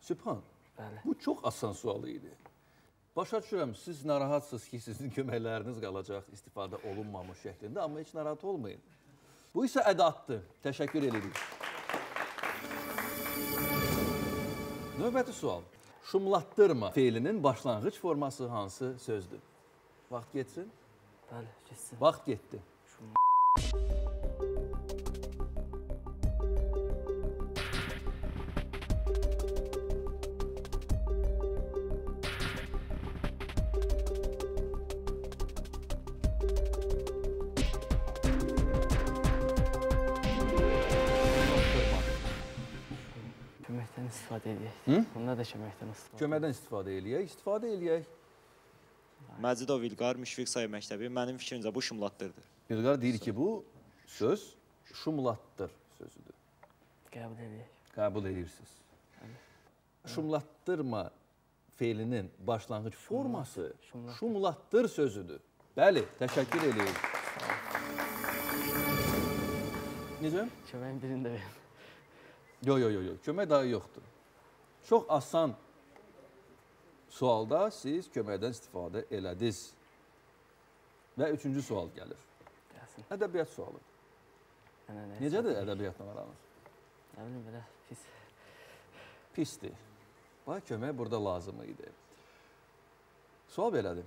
Sübhan, bəli. Bu çox asan sualı idi. Başa düşürəm, siz narahatsınız ki, sizin köməkləriniz qalacaq istifadə olunmamış şəklində, amma heç narahat olmayın. Bu isə ədatdır. Təşəkkür edirik. Növbəti sual. Şumlatdırma feilinin başlanğıc forması hansı sözdür? Vaxt geçsin. Bəli, geçsin. Vaxt getdi. Onlar da köməkdən istifadə edək. Köməkdən istifadə edək, istifadə edək. Məcidov İlqar, Müşfiq Sayı Məktəbi, mənim fikrimcə bu şumlatdırdır. İlqar deyir ki, bu söz şumlatdır sözüdür. Qəbul edək. Qəbul edirsiniz. Şumlatdırma feilinin başlanğıc forması şumlatdır sözüdür. Bəli, təşəkkür edək. Necəm? Köməyin birini də verin. Yox, yox, yox, kömək daha yoxdur. Çox asan sualda siz köməkdən istifadə elədiniz. Və üçüncü sual gəlir. Ədəbiyyat sualı. Necədir ədəbiyyatla aranız? Nə bilim, belə pis. Pisdir. Bax, kömək burada lazım idi. Sual belədir.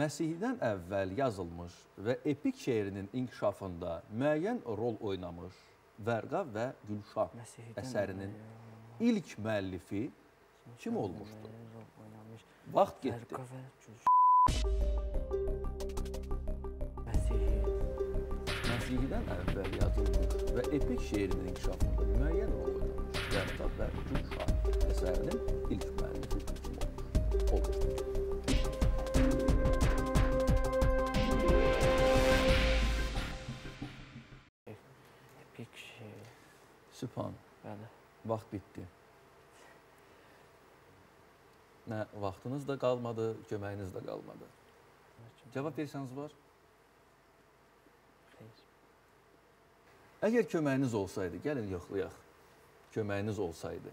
Məsihdən əvvəl yazılmış və epik şeirinin inkişafında müəyyən rol oynamış Vərqa və Gülşah əsərinin ilk müəllifi kim olmuşdur? Vaxt getdi. Məsihdən əvvəl yazılmış və epik şeirinin inkişafında müəyyən olmuş Vərqa və Gülşah əsərinin ilk müəllifi kim olmuşdur? Sübhan, vaxt bitdi. Nə vaxtınız da qalmadı, köməyiniz də qalmadı. Cavab versəniz var? Xeyr. Əgər köməyiniz olsaydı, gəlin yoxlayaq, köməyiniz olsaydı,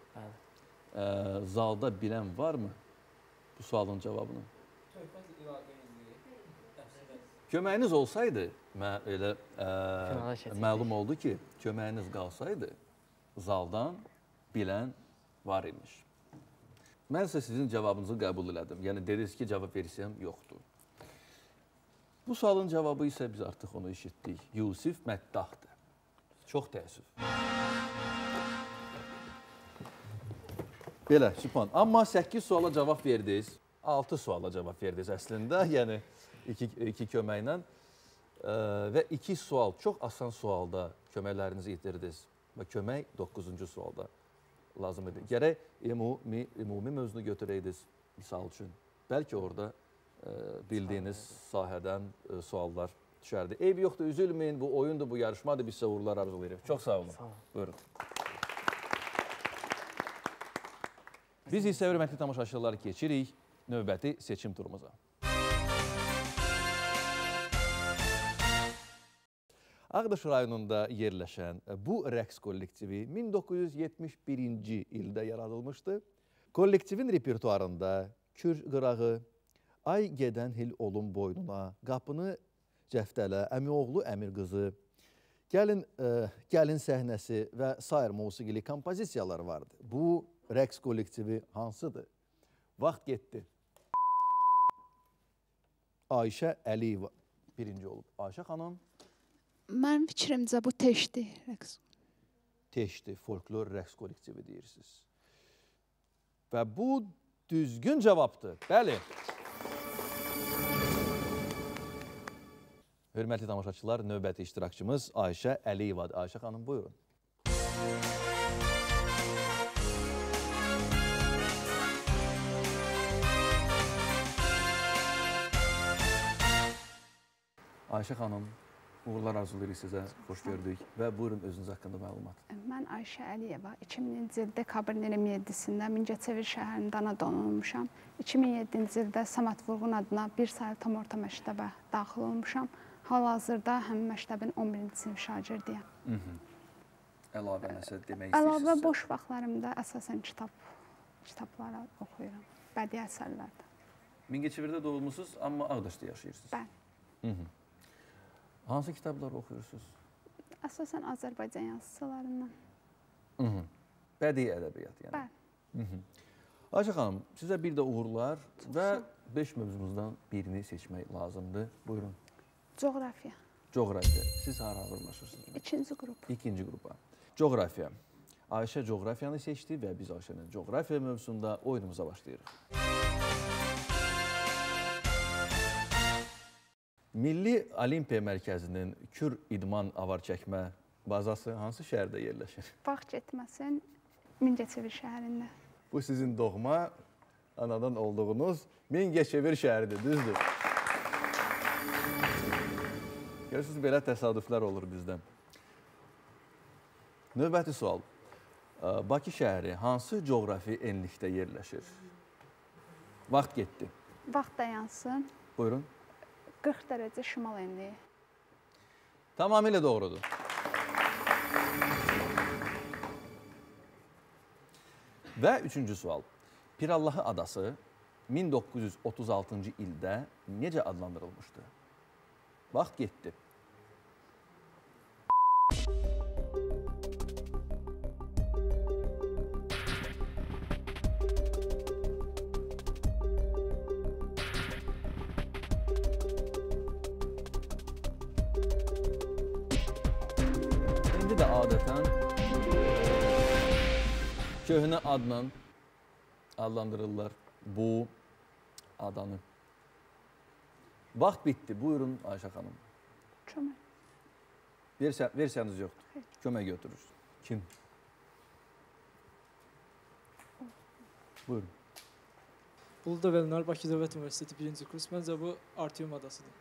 zalda bilən varmı bu sualın cavabını? Köməyiniz olsaydı, məlum oldu ki, köməyiniz qalsaydı, zaldan bilən var imiş. Mən isə sizin cavabınızı qəbul elədim. Yəni, dediniz ki, cavab verisiyəm yoxdur. Bu sualın cavabı isə biz artıq onu işitdik. Yusif Məddahdır. Çox təəssüf. Belə, Sübhan. Amma səkkiz suala cavab verdiniz. altı suala cavab verdiniz əslində. Yəni, iki köməklə. Və iki sual, çox asan sualda köməklərinizi itirdiniz. Və kömək doqquzuncu sualda lazım idi. Gərək ümumi mövzunu götürəydiniz, misal üçün. Bəlkə orada bildiyiniz sahədən suallar düşərdi. Eybi yoxdur, üzülməyin, bu oyundur, bu yarışmadır, biz uğurlar arzu edirik. Çox sağ olun. Buyurun. Biz isə hörmətli tamaşaçılar keçirik növbəti seçim turumuza. Ağdaş rayonunda yerləşən bu rəqs kollektivi min doqquz yüz yetmiş birinci ildə yaradılmışdı. Kollektivin repertuarında Kür qırağı, Ay gedən hil olun boynuna, qapını cəftələ, əmi oğlu, əmir qızı, gəlin, e, gəlin səhnəsi və sair musiqili kompozisiyalar vardı. Bu rəqs kollektivi hansıdır? Vaxt getdi. Ayşə Əliyeva birinci olub. Ayşə xanım? Mənim fikrimcə bu teşdi rəqs. Teşdi, folklor rəqs kollektivi deyirsiniz. Və bu düzgün cavabdır. Bəli. Hörmətli tamaşaçılar, növbəti iştirakçımız Ayşə Əliyevadır. Ayşə xanım, buyurun. Ayşə xanım, uğurlar arzuluyoruz sizə, xoş gördük və buyurun özünüz haqqında məlumat. Mən Ayşə Əliyeva, iki min ikinci ildə kabrin iyirmi yeddisində Mingəçəvir şəhərindən doğulmuşam. iki min yeddinci ildə Səməd Vurğun adına bir saylı tam orta məktəbə daxil olmuşam. Hal-hazırda həmin məktəbin on birinci sinif şagirdiyəm. Əlavə nəsə demək istəyirsiniz? Əlavə boş vaxtlarımda əsasən kitab, kitablara oxuyuram, bədii əsərlərdə. Mingəçevirdə doğulmusunuz, amma Ağdaşda yaşayırsınız. Bəli. Hansı kitabları oxuyursunuz? Əsasən Azərbaycan yazıçılarından. Bədii ədəbiyyat yəni? Bəli. Ayşə xanım, sizə bir də uğurlar və beş mövzumuzdan birini seçmək lazımdır. Buyurun. Coğrafiya. Coğrafiya. Siz hara hazırlaşırsınız? İkinci qrup. İkinci qrupa. Coğrafiya. Ayşə coğrafiyanı seçdi və biz Ayşənin coğrafiya mövzusunda oyunumuza başlayırıq. Milli Olimpiya Mərkəzinin Kür İdman Avar Çəkmə bazası hansı şəhərdə yerləşir? Vaxt getməsin, Mingəçevir şəhərində. Bu sizin doğma, anadan olduğunuz Mingəçevir şəhəridir, düzdür. Görürsünüz, belə təsadüflər olur bizdə. Növbəti sual. Bakı şəhəri hansı coğrafi enlikdə yerləşir? Vaxt getdi. Vaxt dayansın. Buyurun. qırx dərəcə şimal enliyi. Tamamilə doğrudur. Və üçüncü sual. Pirallahı adası min doqquz yüz otuz altıncı ildə necə adlandırılmışdı? Vaxt getdi. İndi də adətən köhnə adla adlandırırlar bu adanı. Vaxt bitdi. Buyurun Ayşə xanım. Kömək. Versiyanız yoxdur. Kömək götürür. Kim? Buyurun. Uludağ Elnur, Bakı Dövlət Universiteti birinci kurs. Məncə bu Artyom adasıdır.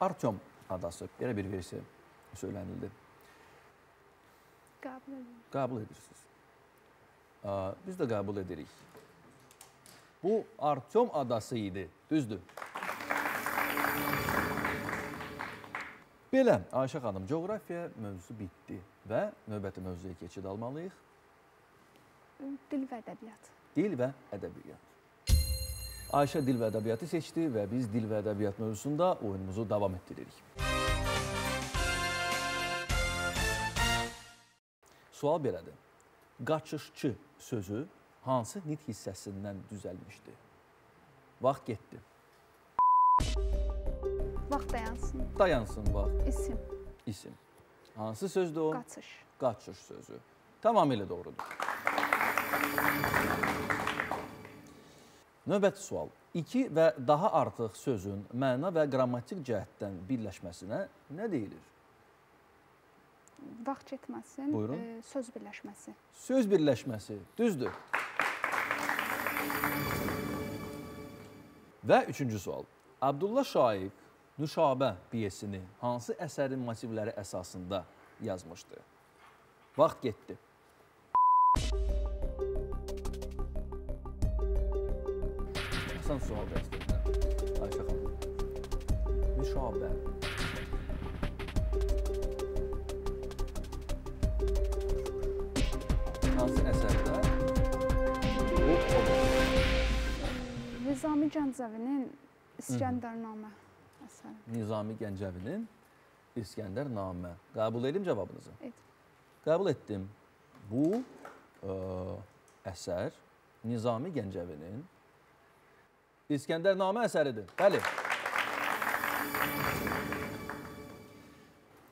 Artyom adası. Belə bir versiya söylənildi. Qabul edirik. Qabul edirsiniz. Biz də qabul edirik. Bu Artyom adası idi. Düzdür. Belə, Ayşə xanım, coğrafiya mövzusu bitdi və növbəti mövzuya keçid almalıyıq. Dil və ədəbiyyat. Dil və ədəbiyyat. Ayşə dil və ədəbiyyatı seçdi və biz dil və ədəbiyyat mövzusunda oyunumuzu davam etdiririk. Sual belədir. Qaçışçı sözü hansı nit hissəsindən düzəlmişdi? Vaxt getdi. Vaxt dayansın. Dayansın vaxt. İsim. İsim. Hansı sözdür o? Qaçış. Qaçış sözü. Tamamilə doğrudur. Növbəti sual. İki və daha artıq sözün məna və qrammatik cəhətdən birləşməsinə nə deyilir? Vaxt getməsin. Buyurun. Söz birləşməsi. Söz birləşməsi. Düzdür. Və üçüncü sual. Abdullah Şaiq Nüşabə piyesini hansı əsərin motivləri əsasında yazmışdı? Vaxt getdi. Asan sual dəstəkdə. Ayşə xanım. Nüşabə. Hansı əsərdə? Bu, o. Mirzə Nizami Gəncəvinin İskəndər Namə əsəri. Nizami Gəncəvinin İskəndər Namə. Qəbul edim cavabınızı. Evet. Qəbul etdim. Bu ə, əsər Nizami Gəncəvinin İskəndər Namə əsəridir. Bəli.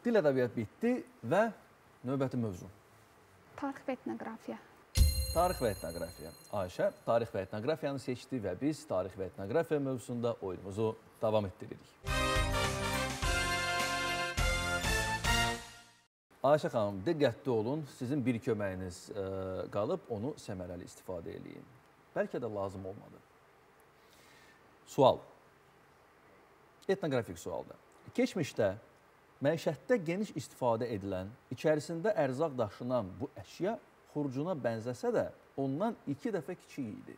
Dil ədəbiyyat bitdi və növbəti mövzu. Tarix və etnografiya. Tarix və etnografiya. Ayşə tarix və etnografiyanı seçdi və biz tarix və etnografiya mövzusunda oyunumuzu davam etdiririk. Ayşə xanım, diqqətli olun, sizin bir köməyiniz qalıb, onu səmərəli istifadə edin. Bəlkə də lazım olmadı. Sual. Etnografik sualda. Keçmişdə məişətdə geniş istifadə edilən, içərisində ərzaq daşınan bu əşya xurcuna bənzəsə də ondan iki dəfə kiçik idi.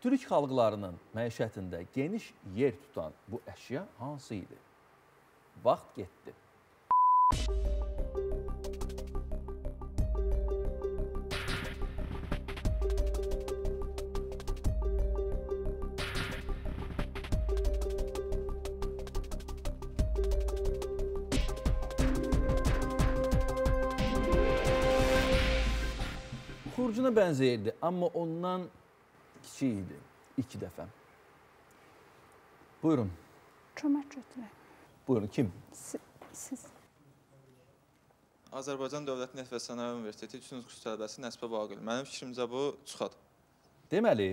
Türk xalqlarının məişətində geniş yer tutan bu əşya hansı idi? Vaxt getdi. Xurcuna bənzəyirdi, amma ondan kiçik idi. İki dəfə. Buyurun. Kömək götürək. Buyurun, kim? Siz. Azərbaycan Dövlət Neft və Sənaye Universiteti üçüncü kurs tələbəsi Nəsbə Vaqil. Mənim fikrimcə bu çuxadır. Deməli,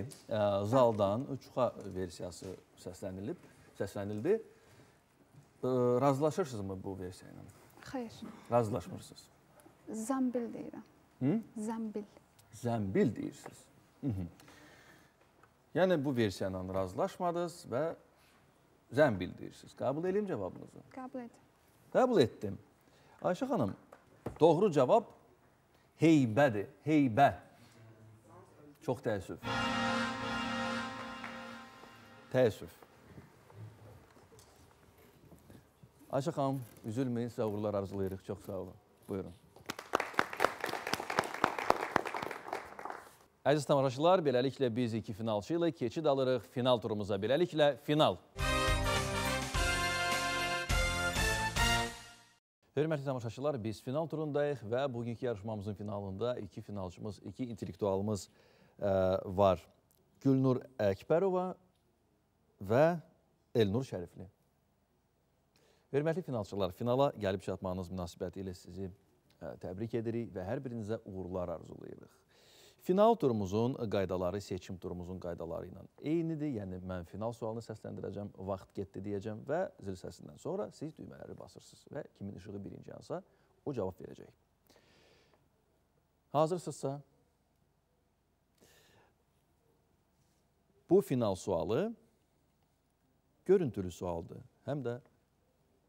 zaldan çuxa versiyası səslənilib, səslənildi. Razılaşırsınızmı bu versiya ilə? Xeyr. Razılaşmırsınız. Zəmbil deyirəm. Hı? Zəmbil. Zəmbil deyirsiniz. Yəni, bu versiyanla razılaşmadınız və zəmbil deyirsiniz. Qəbul edeyim cavabınızı? Qəbul edim. Qəbul etdim. Ayşə xanım, doğru cavab heybədir. Heybə. Çox təəssüf. Təəssüf. Ayşə xanım, üzülməyin, sizə uğurlar arzulayırıq. Çox sağ olun. Buyurun. Əziz tamaşaçılar, beləliklə biz iki finalçı ilə keçid alırıq final turumuza. Beləliklə final. Hörmətli tamaşaçılar, biz final turundayıq və bugünkü yarışmamızın finalında iki finalçımız, iki intellektualımız var. Gülnur Əkbərova və Elnur Şərifli. Hörmətli finalçılar, finala gəlib çatmanız münasibəti ilə sizi təbrik edirik və hər birinizə uğurlar arzulayırıq. Final turumuzun qaydaları, seçim turumuzun qaydaları ilə eynidir. Yəni, mən final sualını səsləndirəcəm, vaxt getdi deyəcəm və zil səsindən sonra siz düymələri basırsınız və kimin işığı birinci yansa o cavab verəcək. Hazırsınızsa, bu final sualı görüntülü sualdır, həm də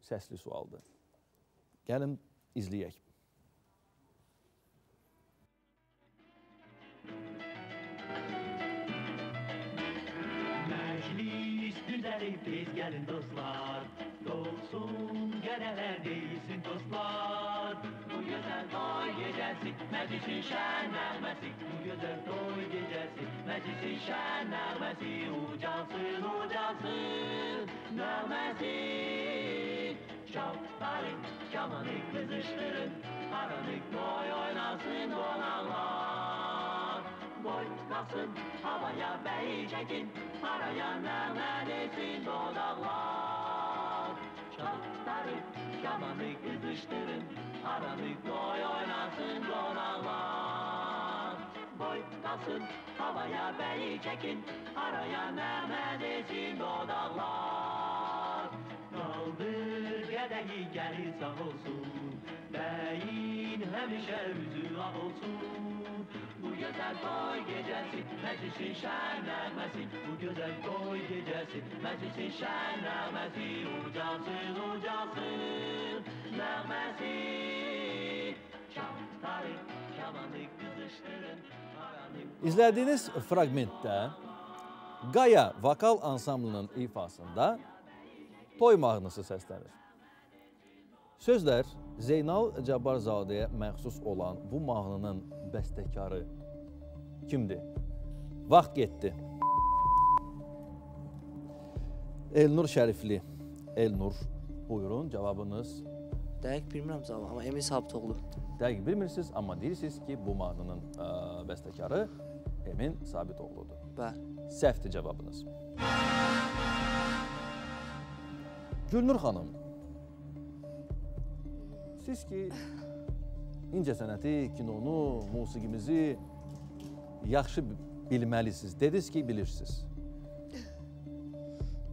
səsli sualdır. Gəlin, izləyək. Biz gəlin dostlar, doğsun gələlər deyilsin dostlar. Bu gözəl doy gecəsi, məclisin şən nəğməsi. Bu gözəl doy gecəsi, məclisin şən nəğməsi. Ucansın, ucansın nəğməsi. Şavları, kamanı qızışdırın, aranıq boy oynasın olanlar. Boylasın, havaya bəyi çəkin, araya nəğmə desin dodaqlar. Çatları, yamanı qızışdırın, aranı qoy oynasın dodaqlar. Boylasın, havaya bəyi çəkin, araya nəğmə desin dodaqlar. Qaldır qədəyi gəlir sağ olsun, bəyin həmişə üzü ağ olsun. Bu gözəl qoy gecəsi, məclisin şən nəğməsi. Bu gözəl qoy gecəsi, məclisin şən nəğməsi. Ucalsın, ucalsın nəğməsi. Çatları, kamanı qızışdırın. İzlədiyiniz fragmentdə Qaya vokal ansamblının ifasında toy mahnısı səslənir. Sözlər Zeynal Cəbarzadəyə məxsus olan bu mahnının bəstəkarı kimdir? Vaxt getdi. Elnur Şərifli. Elnur, buyurun cevabınız. Dəqiq bilmirəm cavabı, amma Emin Sabitoğlu. Dəqiq bilmirsiniz, amma deyirsiniz ki, bu mahnının ə, bəstəkarı Emin Sabitoğludur. Bəli. Səhvdir cavabınız. Gülnur xanım, siz ki incə sənəti, kinonu, musiqimizi yaxşı bilməlisiniz. Dediniz ki, bilirsiniz.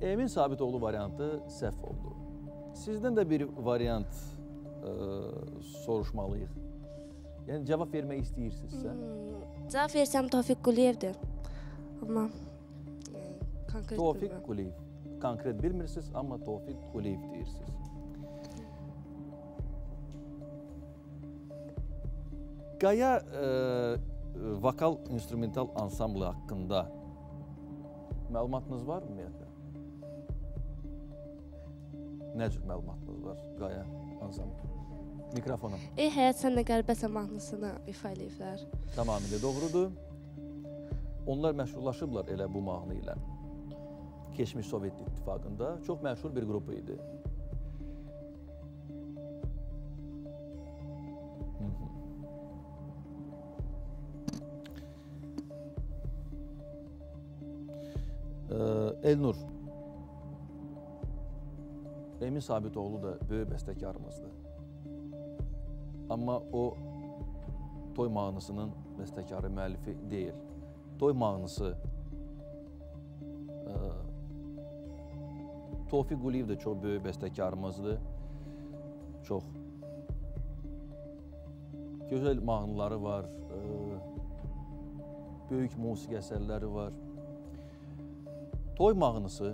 Emin Sabitoğlu variantı səhv oldu. Sizdən də bir variant ıı, soruşmalıyıq. Yəni cavab vermək istəyirsinizsə? Hmm, cavab versəm Tofiq Quliyevdir. Amma konkret Tofiq Quliyev. Konkret bilmirsiniz, amma Tofiq Quliyev deyirsiniz. Qaya ıı, vokal instrumental ansamblı haqqında məlumatınız var mı? Nə cür məlumatınız var Qaya ansamblı? Mikrofona. Ey həyat səndə qərbəsə mahnısını ifa eləyiblər. Tamamilə doğrudur. Onlar məşhurlaşıblar elə bu mahnı ilə. Keçmiş Sovet İttifaqında çox məşhur bir qrup idi. Ee, Elnur, Emin Sabitoğlu da böyük bəstəkarımızdır. Amma o toy mahnısının bəstəkarı, müəllifi deyil. Toy mahnısı Tofiq Quliyev də çox böyük bəstəkarımızdır. Çox gözəl mahnıları var, böyük musiqi əsərləri var. Toy mahnısı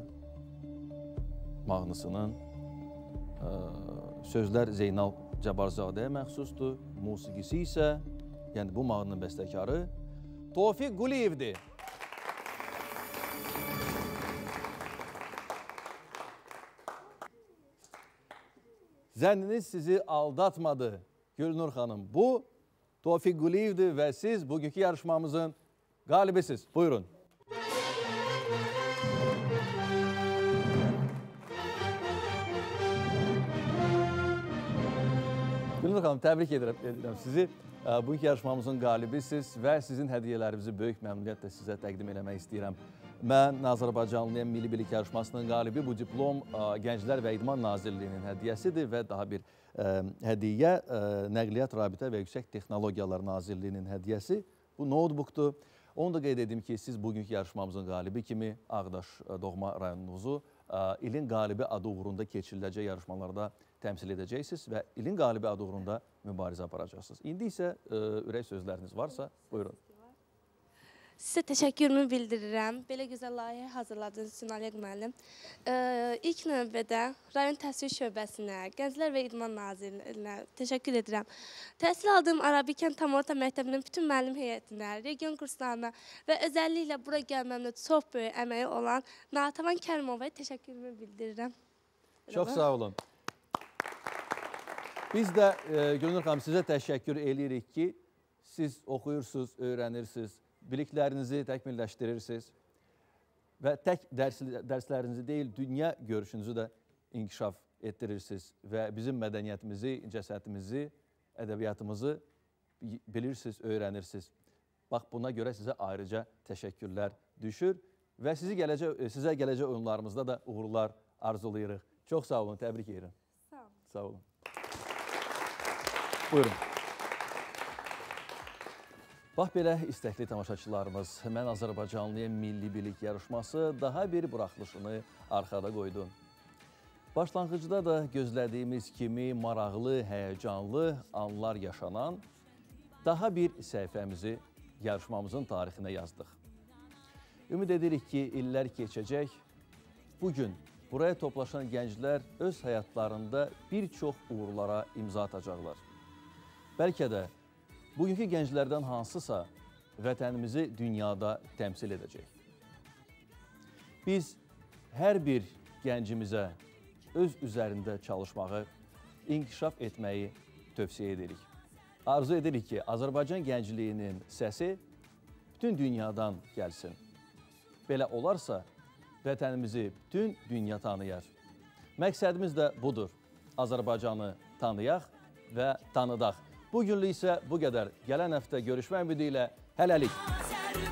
mahnısının sözlər Zeynal Cəbarzadəyə məxsusdur, musiqisi isə, yəni bu mahnının bəstəkarı Tofiq Quliyevdir. Zənniniz sizi aldatmadı Gülnur xanım. Bu Tofiq Quliyevdir və siz bugünkü yarışmamızın qalibisiz. Buyurun. Gülnur xanım, təbrik edirəm, edirəm sizi. Bugünkü yarışmamızın qalibisiz və sizin hədiyələrimizi böyük məmnuniyyətlə sizə təqdim eləmək istəyirəm. Mən Azərbaycanlıyam Milli Bilik Yarışmasının qalibi. Bu diplom Gənclər və İdman Nazirliyinin hədiyəsidir və daha bir hədiyə Nəqliyyat, Rabitə və Yüksək Texnologiyalar Nazirliyinin hədiyəsi. Bu notebookdur. Onu da qeyd edim ki, siz bugünkü yarışmamızın qalibi kimi Ağdaş doğma rayonunuzu ilin qalibi adı uğrunda keçiriləcək yarışmalarda təmsil edəcəksiniz və ilin qalibi adı uğrunda mübarizə aparacaqsınız. İndi isə ürək sözləriniz varsa, buyurun. Sizə təşəkkürümü bildirirəm. Belə gözəl layihə hazırladığınız üçün Aliyeq müəllim. İlk növbədə rayon təhsil şöbəsinə, Gənclər və İdman Nazirliyinə təşəkkür edirəm. Təhsil aldığım Arabi Kənd Tam Orta Məktəbinin bütün müəllim heyətinə, region kurslarına və özəlliklə bura gəlməmdə çox böyük əməyi olan Natavan Kərimovaya təşəkkürümü bildirirəm. Çox sağ olun. Biz də, Gülnur xanım, sizə təşəkkür edirik ki, siz oxuyursunuz, öyrənirsiniz, biliklərinizi təkmilləşdirirsiniz və tək dərs, dərslərinizi deyil, dünya görüşünüzü də inkişaf etdirirsiniz və bizim mədəniyyətimizi, cəsədimizi, ədəbiyyatımızı bilirsiniz, öyrənirsiniz. Bax, buna görə sizə ayrıca təşəkkürlər düşür və sizi gələcək, sizə gələcək oyunlarımızda da uğurlar arzulayırıq. Çox sağ olun, təbrik edirəm. Sağ olun. Sağ olun. Buyurun. Bax belə istəkli tamaşaçılarımız, Mən Azərbaycanlıyam Milli Bilik Yarışması daha bir buraxılışını arxada qoydu. Başlanğıcda da gözlədiyimiz kimi maraqlı, həyəcanlı anlar yaşanan daha bir səhifəmizi yarışmamızın tarixinə yazdıq. Ümid edirik ki, illər keçəcək. Bugün buraya toplaşan gənclər öz həyatlarında bir çox uğurlara imza atacaqlar. Bəlkə də bugünkü gənclərdən hansısa vətənimizi dünyada təmsil edəcək. Biz hər bir gəncimizə öz üzərində çalışmağı, inkişaf etməyi tövsiyə edirik. Arzu edirik ki, Azərbaycan gəncliyinin səsi bütün dünyadan gəlsin. Belə olarsa, vətənimizi bütün dünya tanıyar. Məqsədimiz də budur. Azərbaycanı tanıyaq və tanıdaq. Bugünlük isə bu qədər. Gələn həftə görüşmək ümidi ilə hələlik. Azərbaycanlıyam.